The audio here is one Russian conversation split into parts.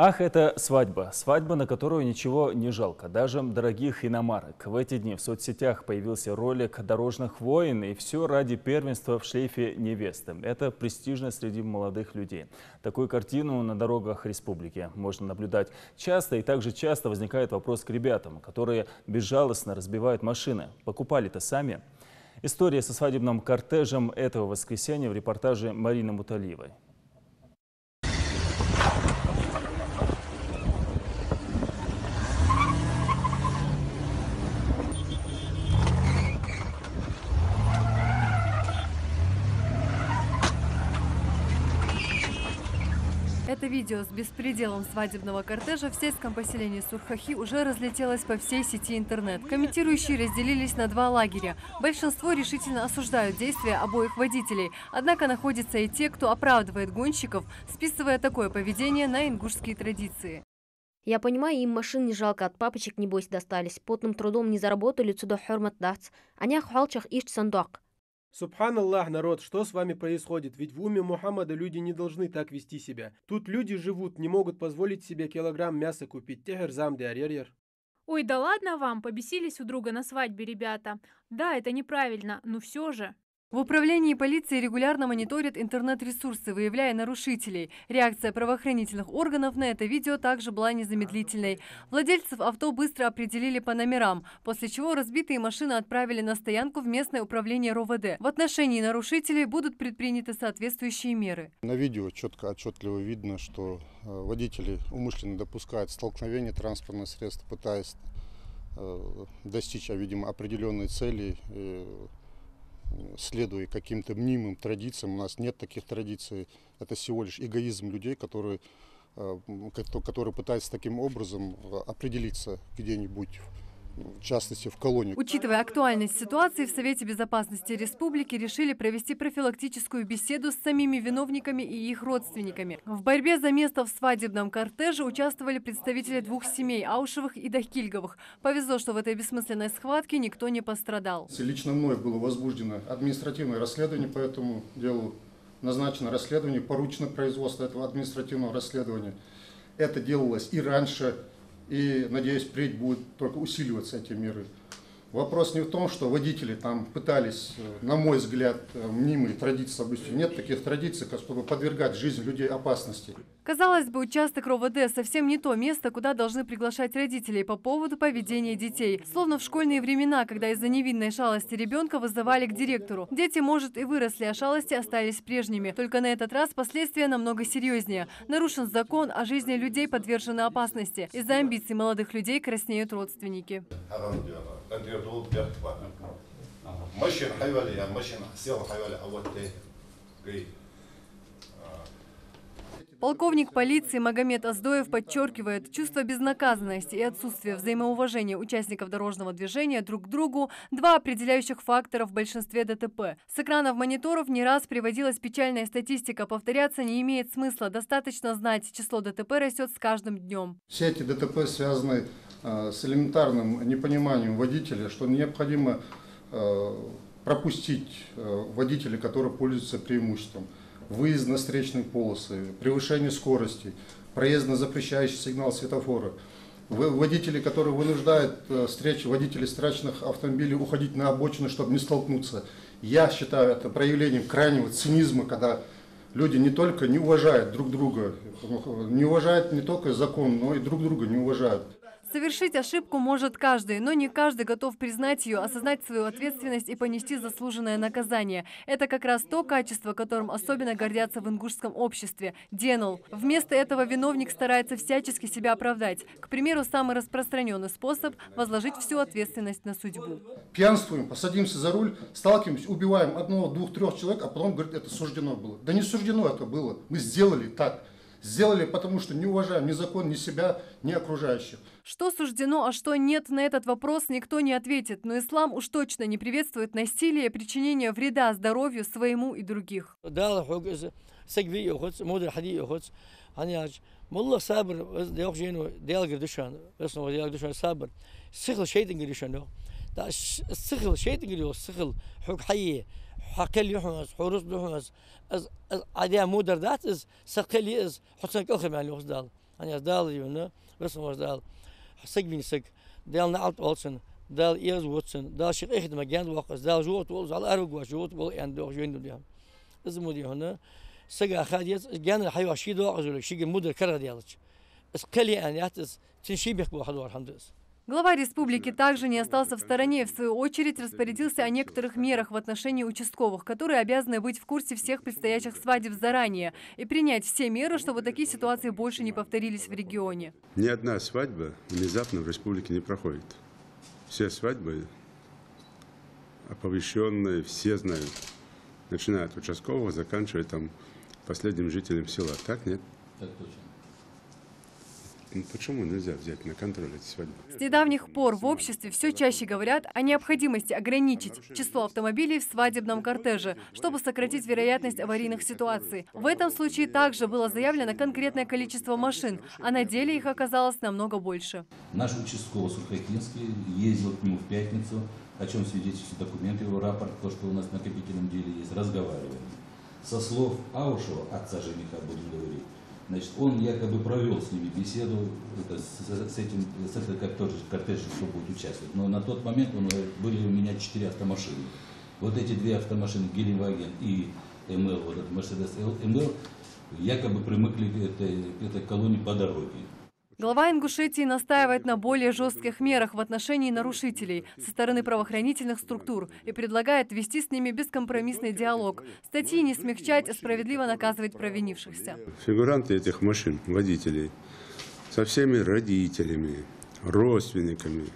Ах, это свадьба. Свадьба, на которую ничего не жалко. Даже дорогих иномарок. В эти дни в соцсетях появился ролик дорожных войн, и все ради первенства в шлейфе невесты. Это престижно среди молодых людей. Такую картину на дорогах республики можно наблюдать часто, и также часто возникает вопрос к ребятам, которые безжалостно разбивают машины. Покупали-то сами? История со свадебным кортежем этого воскресенья в репортаже Марины Муталиевой. Это видео с беспределом свадебного кортежа в сельском поселении Сурхахи уже разлетелось по всей сети интернет. Комментирующие разделились на два лагеря. Большинство решительно осуждают действия обоих водителей. Однако находятся и те, кто оправдывает гонщиков, списывая такое поведение на ингушские традиции. Я понимаю, им машин не жалко, от папочек небось достались. Потным трудом не заработали, сюда хормат дац. Они халчах ищ сандак. Субханаллах, народ, что с вами происходит? Ведь в уме Мухаммада люди не должны так вести себя. Тут люди живут, не могут позволить себе килограмм мяса купить. Ой, да ладно вам, побесились у друга на свадьбе, ребята. Да, это неправильно, но все же. В управлении полиции регулярно мониторят интернет-ресурсы, выявляя нарушителей. Реакция правоохранительных органов на это видео также была незамедлительной. Владельцев авто быстро определили по номерам, после чего разбитые машины отправили на стоянку в местное управление РОВД. В отношении нарушителей будут предприняты соответствующие меры. На видео четко, отчетливо видно, что водители умышленно допускают столкновение транспортных средств, пытаясь достичь, видимо, определенной цели, следуя каким-то мнимым традициям. У нас нет таких традиций. Это всего лишь эгоизм людей, которые пытаются таким образом определиться где-нибудь, в частности, в колонии. Учитывая актуальность ситуации, в Совете безопасности республики решили провести профилактическую беседу с самими виновниками и их родственниками. В борьбе за место в свадебном кортеже участвовали представители двух семей – Аушевых и Дахкильговых. Повезло, что в этой бессмысленной схватке никто не пострадал. Лично мной было возбуждено административное расследование по этому делу. Назначено расследование, поручено производство этого административного расследования. Это делалось и раньше. И, надеюсь, впредь будут только усиливаться эти меры. Вопрос не в том, что водители там пытались, на мой взгляд, мнимые традиции соблюсти. Нет таких традиций, чтобы подвергать жизнь людей опасности. Казалось бы, участок РОВД совсем не то место, куда должны приглашать родителей по поводу поведения детей. Словно в школьные времена, когда из-за невинной шалости ребенка вызывали к директору. Дети, может, и выросли, а шалости остались прежними. Только на этот раз последствия намного серьезнее. Нарушен закон, а жизни людей подвержены опасности. Из-за амбиций молодых людей краснеют родственники. Полковник полиции Магомед Оздоев подчеркивает, чувство безнаказанности и отсутствие взаимоуважения участников дорожного движения друг к другу – два определяющих фактора в большинстве ДТП. С экранов мониторов не раз приводилась печальная статистика. Повторяться не имеет смысла. Достаточно знать, число ДТП растет с каждым днем. Все эти ДТП связаны с элементарным непониманием водителя, что необходимо пропустить водителя, который пользуется преимуществом. Выезд на встречные полосы, превышение скорости, проезд на запрещающий сигнал светофора. Водители, которые вынуждают водителей встречных автомобилей уходить на обочину, чтобы не столкнуться. Я считаю это проявлением крайнего цинизма, когда люди не только не уважают друг друга, не уважают не только закон, но и друг друга не уважают. Совершить ошибку может каждый, но не каждый готов признать ее, осознать свою ответственность и понести заслуженное наказание. Это как раз то качество, которым особенно гордятся в ингушском обществе – денул. Вместо этого виновник старается всячески себя оправдать. К примеру, самый распространенный способ – возложить всю ответственность на судьбу. Пьянствуем, посадимся за руль, сталкиваемся, убиваем одного, двух, трех человек, а потом говорит, это суждено было. Да не суждено это было, мы сделали так. Сделали, потому что не уважаем ни закон, ни себя, ни окружающих. Что суждено, а что нет, на этот вопрос никто не ответит. Но ислам уж точно не приветствует насилие и причинение вреда здоровью своему и других. Hani dağlı yönü, burası dağlı. Sık bin sık, dağlı alt olsun, dağlı yaz olsun, dağlı şık ehdime kendi vakıs, dağlı jort olsun, dağlı arvuk var, jort ol, yani doğru yönlü diyor. İzmir diyor onu, sık ahadiyet, kendi hayvan şi doğru zülük, şi mudur karar diyalıç. İskeli yani, hattız, tinşi bek bu hadı var hamdız. Глава республики также не остался в стороне и, в свою очередь, распорядился о некоторых мерах в отношении участковых, которые обязаны быть в курсе всех предстоящих свадеб заранее и принять все меры, чтобы такие ситуации больше не повторились в регионе. Ни одна свадьба внезапно в республике не проходит. Все свадьбы оповещенные, все знают. Начиная от участкового, заканчивая там последним жителем села. Так нет? Так точно. Почему нельзя взять на контроль эти свадьбы? С недавних пор в обществе все чаще говорят о необходимости ограничить число автомобилей в свадебном кортеже, чтобы сократить вероятность аварийных ситуаций. В этом случае также было заявлено конкретное количество машин, а на деле их оказалось намного больше. Наш участковый Сурхакинский ездил к нему в пятницу, о чем свидетельствуют документы, его рапорт, то, что у нас на накопительном деле есть, разговаривали. Со слов Аушева, отца жениха, будем говорить, значит, он якобы провел с ними беседу с этой кортежем, кто будет участвовать. Но на тот момент были у меня 4 автомашины. Вот эти 2 автомашины, Геленваген и МЛ, вот этот Мерседес МЛ, якобы примыкли к этой колонии по дороге. Глава Ингушетии настаивает на более жестких мерах в отношении нарушителей со стороны правоохранительных структур и предлагает вести с ними бескомпромиссный диалог, статьи не смягчать, а справедливо наказывать провинившихся. Фигуранты этих машин, водителей, со всеми родителями, родственниками,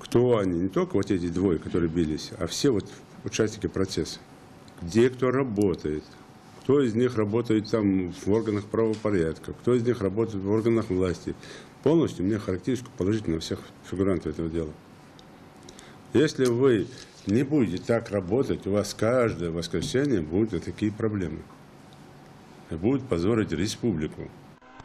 кто они, не только вот эти 2, которые бились, а все вот участники процесса, где кто работает. Кто из них работает там в органах правопорядка, кто из них работает в органах власти. Полностью мне характеристику положительно всех фигурантов этого дела. Если вы не будете так работать, у вас каждое воскресенье будут такие проблемы. И будут позорить республику.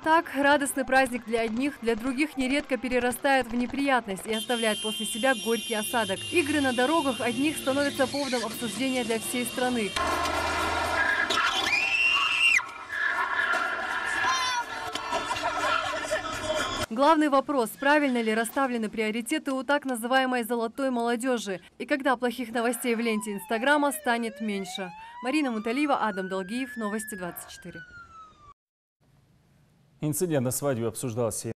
Так, радостный праздник для одних, для других нередко перерастает в неприятность и оставляет после себя горький осадок. Игры на дорогах одних становятся поводом обсуждения для всей страны. Главный вопрос – правильно ли расставлены приоритеты у так называемой «золотой молодежи» и когда плохих новостей в ленте Инстаграма станет меньше. Марина Муталиева, Адам Долгиев, Новости 24. Инцидент на свадьбе обсуждался.